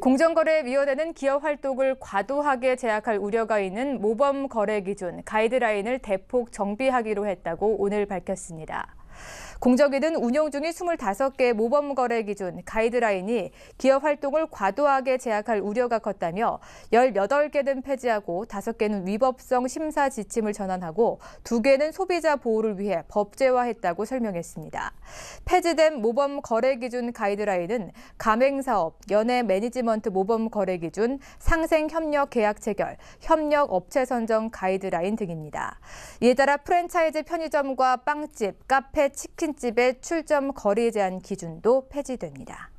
공정거래위원회는 기업 활동을 과도하게 제약할 우려가 있는 모범 거래 기준 가이드라인을 대폭 정비하기로 했다고 오늘 밝혔습니다. 공정위는 운영 중인 25개 모범 거래 기준 가이드라인이 기업 활동을 과도하게 제약할 우려가 컸다며 18개는 폐지하고 5개는 위법성 심사 지침을 전환하고 2개는 소비자 보호를 위해 법제화했다고 설명했습니다. 폐지된 모범 거래 기준 가이드라인은 가맹사업, 연예 매니지먼트 모범 거래 기준, 상생 협력 계약 체결, 협력 업체 선정 가이드라인 등입니다. 이에 따라 프랜차이즈 편의점과 빵집, 카페, 치킨집의 출점 거리 제한 기준도 폐지됩니다.